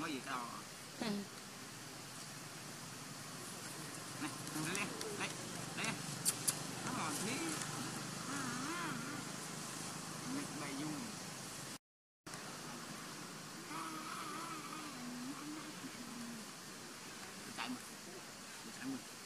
Nói gì đâu à? Này, thằng đấy lên, đấy, đấy, nó mòn thế, mệt bày dung. Chạy một, chạy một.